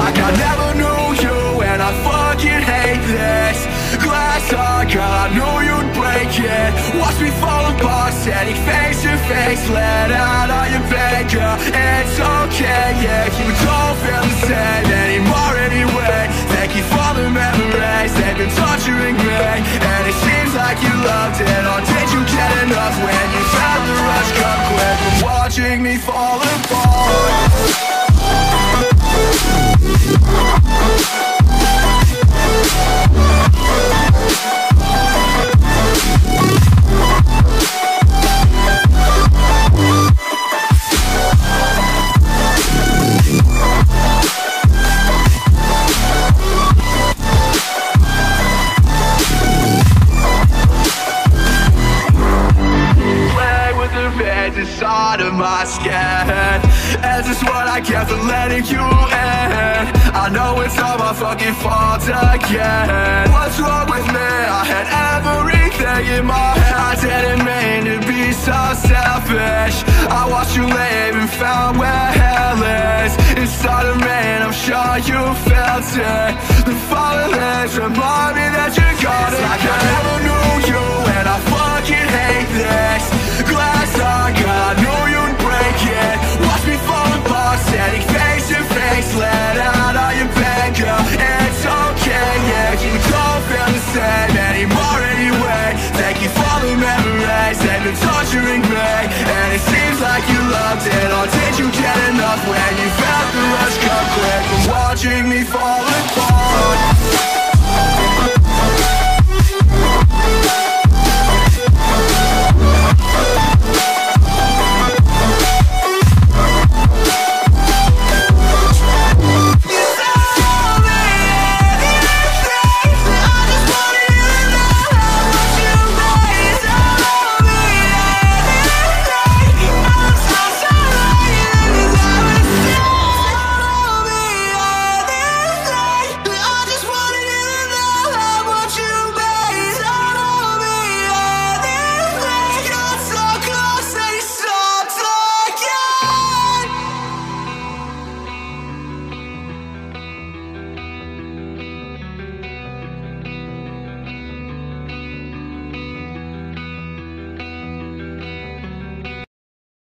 like I never knew you, and I fucking hate this. Glass heart, God, I knew you'd break it. Watch me fall apart, standing face to face. Let out all your anger, it's okay, yeah. You don't feel the same anymore anyway. Thank you for the memories, they've been torturing me. And it seems like you loved it, or did you get enough when you found the rush cup quit from watching me fall apart? Out of my skin, and just what I get for letting you in. I know it's all my fucking fault again. What's wrong with me? I had everything in my head. I didn't mean to be so selfish. I watched you leave and found where hell is. Inside of me, and I'm sure you felt it. The fallen leaves remind me that you're gone. It's like I never knew you, and I fucking hate this. Glass heart, God, I knew you'd break it. Watch me fall apart, standing face to face. Let out all your anger, it's okay, yeah. You don't feel the same anymore anyway. Thank you for the memories, they've been torturing me. And it seems like you loved it, or did you get enough when you felt the rush come quick from watching me fall apart?